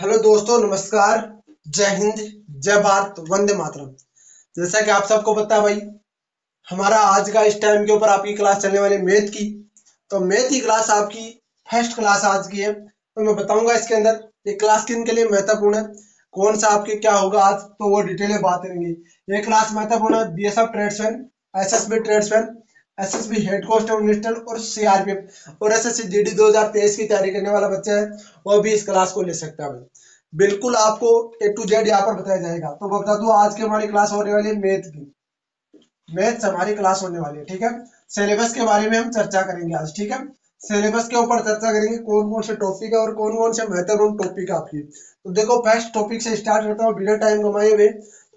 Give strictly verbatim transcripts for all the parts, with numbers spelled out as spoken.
Hello दोस्तों, नमस्कार, जय हिंद, जय भारत, वंदे मातरम। जैसा कि आप सबको पता है भाई, हमारा आज का इस टाइम के ऊपर आपकी क्लास चलने वाली मैथ की, तो मैथ की क्लास आपकी फर्स्ट क्लास आज की है। तो मैं बताऊंगा इसके अंदर ये क्लास किन के लिए महत्वपूर्ण है, कौन सा आपके क्या होगा आज, तो वो डिटेल में बात करेंगे। ये क्लास महत्वपूर्ण है B S F tradesman, S S B tradesman, S S B head constable national और सीआरपीएफ और S S C G D दो हजार तेईस की तैयारी करने वाला बच्चा है, वो भी इस क्लास को ले सकता है। बिल्कुल आपको ए टू जेड यहाँ पर बताया जाएगा। तो बता दूं, आज की हमारी क्लास होने वाली है मैथ की, मैथ हमारी क्लास होने वाली है, ठीक है। सिलेबस के बारे में हम चर्चा करेंगे आज, ठीक है। सिलेबस के ऊपर चर्चा करेंगे कौन कौन से टॉपिक है और कौन कौन से महत्वपूर्ण टॉपिक है आपकी। तो देखो, फर्स्ट टॉपिक से स्टार्ट करता हूँ बिना टाइम गंवाए हुए।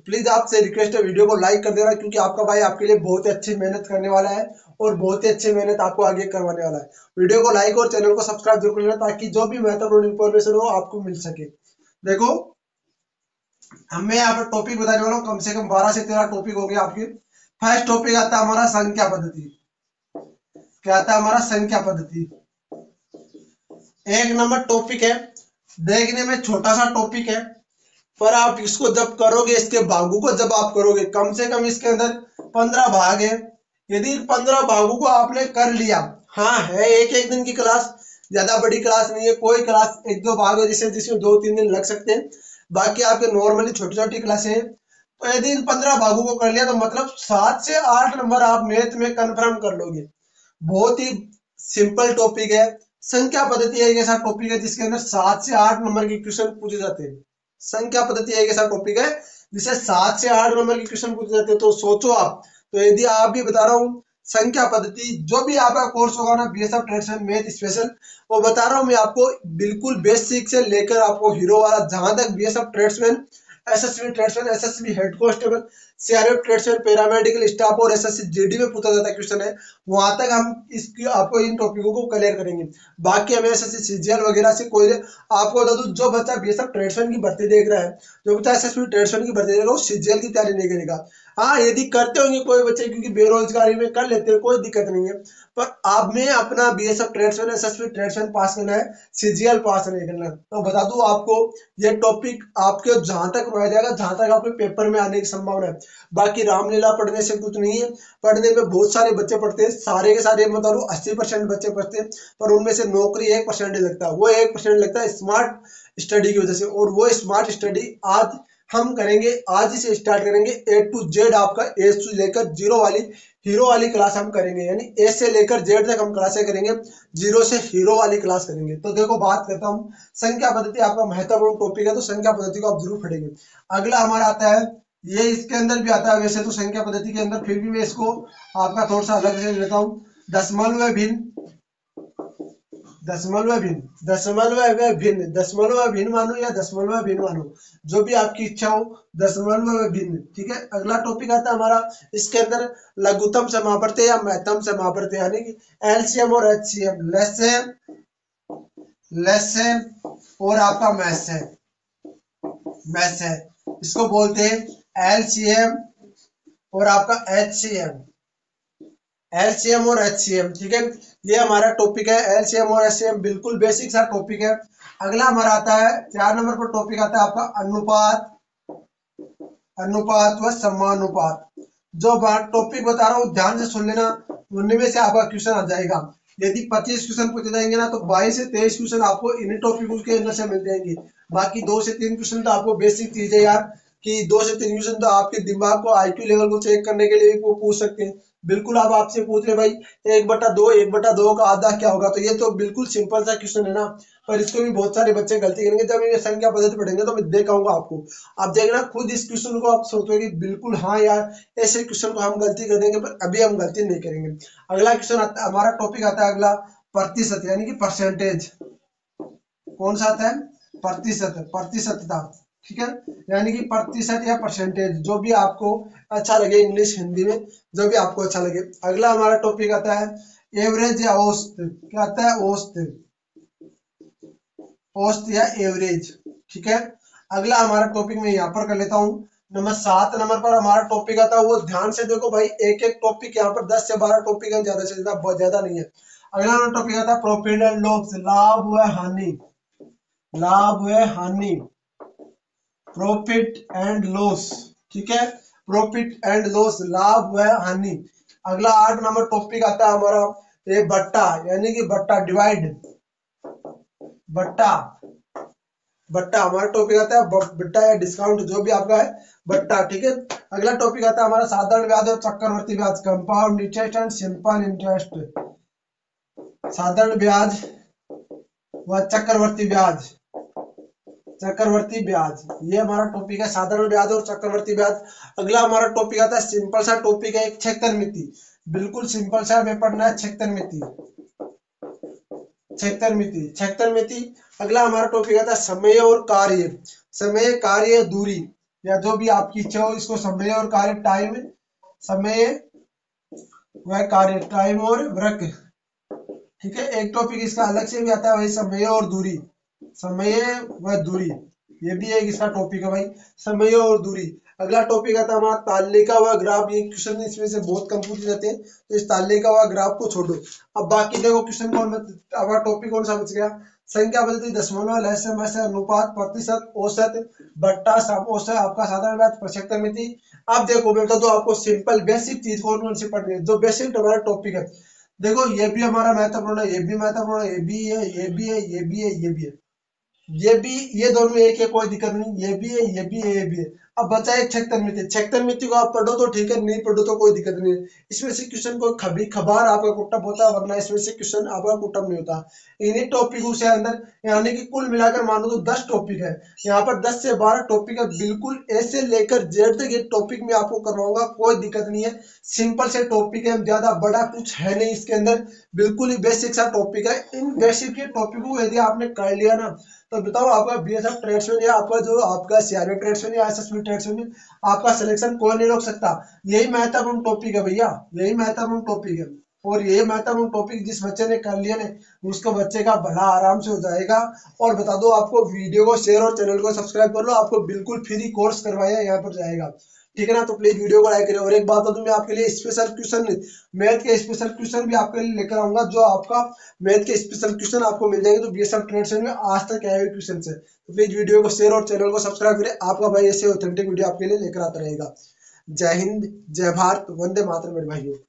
प्लीज आपसे रिक्वेस्ट है वीडियो को लाइक कर देना, क्योंकि आपका भाई आपके लिए बहुत ही अच्छी मेहनत करने वाला है और बहुत ही अच्छी मेहनत आपको आगे करवाने वाला है। वीडियो को लाइक और चैनल को सब्सक्राइब जरूर कर लेना, ताकि जो भी महत्वपूर्ण इन्फॉर्मेशन हो आपको मिल सके। देखो, हमें यहाँ पर टॉपिक बताने वाला हूँ, कम से कम बारह से तेरह टॉपिक हो गया आपके। फर्स्ट टॉपिक आता है हमारा संख्या पद्धति। क्या आता है हमारा संख्या पद्धति? एक नंबर टॉपिक है, देखने में छोटा सा टॉपिक है, पर आप इसको जब करोगे, इसके भागों को जब आप करोगे, कम से कम इसके अंदर पंद्रह भाग है। यदि पंद्रह भागों को आपने कर लिया, हाँ है एक एक दिन की क्लास, ज्यादा बड़ी क्लास नहीं है, कोई क्लास एक दो भाग है जिससे जिसमें दो तीन दिन लग सकते हैं, बाकी आपके नॉर्मली छोटी छोटी क्लासें हैं। तो यदि इन पंद्रह भागों को कर लिया तो मतलब सात से आठ नंबर आप मैथ में कन्फर्म कर लोगे। बहुत ही सिंपल टॉपिक है, संख्या पद्धति एक ऐसा टॉपिक है जिसके अंदर सात से आठ नंबर के क्वेश्चन पूछे जाते हैं। संख्या पद्धति एक ऐसा टॉपिक है जिसे सात से आठ नंबर के क्वेश्चन पूछे जाते हैं। तो सोचो आप, तो यदि आप भी बता रहा हूँ, संख्या पद्धति जो भी आपका कोर्स होगा ना, B S F tradesman math special, वो बता रहा हूँ मैं आपको, बिल्कुल बेसिक से लेकर आपको हीरो वाला, जहां तक B S F tradesman, S S B tradesman, S S B head constable, CRPF tradesman, paramedical staff और S S C G D में पूछा जाता क्वेश्चन है, वहां तक हम इसकी आपको इन टॉपिकों को क्लियर करेंगे। बाकी हमें S S C C G L वगैरह से कोई, आपको बता दूं, जो बच्चा बी एस एफ ट्रेड्समैन की भर्ती देख रहा है, जो बच्चा एस एस बी ट्रेड्समैन की भर्ती देख रहा है, वो सी जी एल की तैयारी नहीं करेगा। हाँ, यदि करते होंगे कोई बच्चे, क्योंकि बेरोजगारी में कर लेते हैं, कोई दिक्कत नहीं है, पर आपने अपना B S F tradesman, S S B tradesman पास करना है, सी जी एल पास नहीं करना। तो बता दूं आपको, ये टॉपिक आपके जहां तक रह जाएगा, जहां तक आपके पेपर में आने की संभावना है। बाकी रामलीला पढ़ने से कुछ नहीं है, पढ़ने में बहुत सारे बच्चे पढ़ते हैं, सारे के सारे मतलब अस्सी परसेंट बच्चे पढ़ते हैं, पर उनमें से नौकरी एक परसेंट लगता है, वो एक परसेंट लगता है स्मार्ट स्टडी की वजह से। और वो स्मार्ट स्टडी आज हम करेंगे, आज से स्टार्ट करेंगे। ए टू जेड आपका, ए से लेकर जीरो वाली, हीरो वाली क्लास हम करेंगे, यानी ए से लेकर जेड तक हम क्लासें करेंगे, जीरो से हीरो वाली क्लास करेंगे। तो देखो, बात करता हूँ, संख्या पद्धति आपका महत्वपूर्ण टॉपिक है, तो संख्या पद्धति को आप जरूर पढ़ेंगे। अगला हमारा आता है, ये इसके अंदर भी आता है वैसे तो संख्या पद्धति के अंदर, फिर भी मैं इसको आपका थोड़ा सा अलग से लेता हूँ, दशमलव भिन्न, दशमलव भिन्न, दशमलव भिन्न, दशमलव भिन्न मानो या दशमलव भिन्न मानो, जो भी आपकी इच्छा हो, दशमलव भिन्न, ठीक है। अगला टॉपिक आता है हमारा, इसके अंदर लघुतम समापवर्त्य या महत्तम समापवर्त्य, यानी कि एलसीएम और HCM, less than, less than और आपका मैस है, मैस है, इसको बोलते हैं एलसीएम और आपका एचसीएम, एलसीएम और एचसीएम, ठीक है। ये हमारा टॉपिक है एलसीएम और एचसीएम, बिल्कुल बेसिक सा टॉपिक है। अगला हमारा आता है चार नंबर पर, टॉपिक आता है आपका अनुपात, अनुपात व समानुपात। जो टॉपिक बता रहा हूँ ध्यान से सुन लेना, उनमें से आपका क्वेश्चन आ जाएगा। यदि पच्चीस क्वेश्चन पूछे जाएंगे ना, तो बाईस से तेईस क्वेश्चन आपको इन्हीं टॉपिकों के अंदर से मिल जाएंगे। बाकी दो से तीन क्वेश्चन तो आपको बेसिक चीज है यार, कि दो से तीन क्वेश्चन तो आपके दिमाग को, आईक्यू लेवल को चेक करने के लिए वो पूछ सकते हैं। बिल्कुल आप आपसे पूछ रहे भाई, एक बटा दो, एक बटा दो का आधा क्या होगा, तो ये तो बिल्कुल सिंपल सा क्वेश्चन है ना, पर इसको भी बहुत सारे बच्चे गलती करेंगे। जब ये संख्या पद्धति पढ़ेंगे तो मैं देखाऊंगा आपको, आप देखना खुद इस क्वेश्चन को, आप सोचोगे बिल्कुल हाँ यार, ऐसे क्वेश्चन को हम गलती कर देंगे, पर अभी हम गलती नहीं करेंगे। अगला क्वेश्चन, हमारा टॉपिक आता है अगला, प्रतिशत यानी कि परसेंटेज। कौन सा आता है? प्रतिशत, प्रतिशतता, ठीक है, यानी कि प्रतिशत या परसेंटेज, जो भी आपको अच्छा लगे, इंग्लिश हिंदी में जो भी आपको अच्छा लगे। अगला हमारा टॉपिक आता है एवरेज या औसत। क्या आता है? औसत, औसत या एवरेज, ठीक है। अगला हमारा टॉपिक मैं यहाँ पर कर लेता हूँ, नंबर सात नंबर पर हमारा टॉपिक आता है, वो ध्यान से देखो भाई, एक एक टॉपिक यहाँ पर दस से बारह टॉपिक है, ज्यादा से ज्यादा, बहुत ज्यादा नहीं है। अगला टॉपिक आता है प्रॉफिट एंड लॉस, लाभ व हानि, लाभ व हानि, प्रॉफिट एंड लॉस, ठीक है, प्रॉफिट एंड लॉस, लाभ व हानि। अगला आठ नंबर टॉपिक आता है हमारा ये बट्टा, यानी कि बट्टा डिवाइड, बट्टा बट्टा हमारा टॉपिक आता है बट्टा या डिस्काउंट जो भी आपका है बट्टा, ठीक है। अगला टॉपिक आता है हमारा साधारण व्याज और चक्रवर्ती व्याज, compound interest and simple interest, साधारण ब्याज व चक्रवर्ती ब्याज, चक्रवर्ती ब्याज, ये हमारा टॉपिक है साधारण ब्याज और चक्रवर्ती ब्याज। अगला हमारा टॉपिक आता है सिंपल सा टॉपिक है, एक क्षेत्र मिति, बिल्कुल सिंपल सा हमें पढ़ना है क्षेत्र मिति, क्षेत्र मिति, क्षेत्र मिति। अगला हमारा टॉपिक आता है समय और कार्य, समय कार्य दूरी या जो भी आपकी इच्छा हो इसको समय और कार्य, टाइम, समय व कार्य, टाइम और वर्क, ठीक है। एक टॉपिक इसका अलग से भी आता है, वही समय और दूरी, समय व दूरी, ये भी एक इसका टॉपिक है भाई, समय और दूरी। अगला टॉपिक आता है हमारा तालिका व ग्राफ, ये क्वेश्चन इसमें से बहुत कम पूछे जाते हैं, तो इस तालिका व ग्राफ को छोड़ो। अब बाकी देखो क्वेश्चन कौन, हमारा टॉपिक कौन सा बच गया, संख्या बदलती दशमलव, लहसम अनुपात, प्रतिशत, औसत, बट्टा, औसत, आपका साधारण व्याज, प्रक्षेत्र मिति। अब देखो मैं बता दो आपको सिंपल बेसिक चीज कौन कौन सी पढ़नी है, जो बेसिक हमारा टॉपिक है। देखो ये भी हमारा महत्वपूर्ण है, ये भी महत्वपूर्ण है, ये भी है, ये भी है, ये भी है, ये भी है, ये भी, ये दोनों एक है, कोई दिक्कत नहीं, ये भी है, ये भी है, ये भी है। अब बचा है क्षेत्र मिति, क्षेत्र मिति को आप पढ़ो तो ठीक है, नहीं पढ़ो तो कोई दिक्कत नहीं है। इसमें से क्वेश्चन कोई खबी खबार आपका कुटअप होता है, वरना इसमें से क्वेश्चन आपका कुटअप नहीं होता। इन्हीं टॉपिकों से अंदर यानी कि कुल मिलाकर मानो तो दस टॉपिक है, यहाँ पर दस से बारह टॉपिक है, बिल्कुल ऐसे लेकर जेड तक ये टॉपिक में आपको करवाऊंगा, कोई दिक्कत नहीं है। सिंपल से टॉपिक है, ज्यादा बड़ा कुछ है नहीं इसके अंदर, बिल्कुल ही बेसिक सा टॉपिक है। इन बेसिक के टॉपिक को यदि आपने कर लिया ना तो बताओ आपका बीएसएफ ट्रेड्समैन या आपका जो आपका सीआरपीएफ ट्रेड्समैन या एसएसबी ट्रेड्समैन, आपका सिलेक्शन कोई नहीं रोक सकता। यही महत्वपूर्ण टॉपिक है भैया, यही महत्वपूर्ण टॉपिक है, और यही महत्वपूर्ण टॉपिक जिस बच्चे ने कर लिया ना उसके बच्चे का भला आराम से हो जाएगा। और बता दो आपको वीडियो को शेयर और चैनल को सब्सक्राइब कर लो, आपको बिल्कुल फ्री कोर्स करवाया यहाँ पर जाएगा, ठीक है ना। तो प्लीज वीडियो को लाइक करें, और एक बात बता दूं, मैं आपके लिए स्पेशल क्वेश्चन, मैथ के स्पेशल क्वेश्चन भी आपके लिए लेकर आऊंगा, जो आपका मैथ के स्पेशल क्वेश्चन आपको मिल जाएंगे, तो बीएसएफ ट्रेड्समैन में आज तक आए हुए क्वेश्चन है। तो प्लीज वीडियो को शेयर और चैनल को सब्सक्राइब करें, आपका भाई ऐसे ऑथेंटिक वीडियो आपके लिए लेकर आता रहेगा। जय हिंद, जय भारत, वंदे मातरम मेरे भाइयों।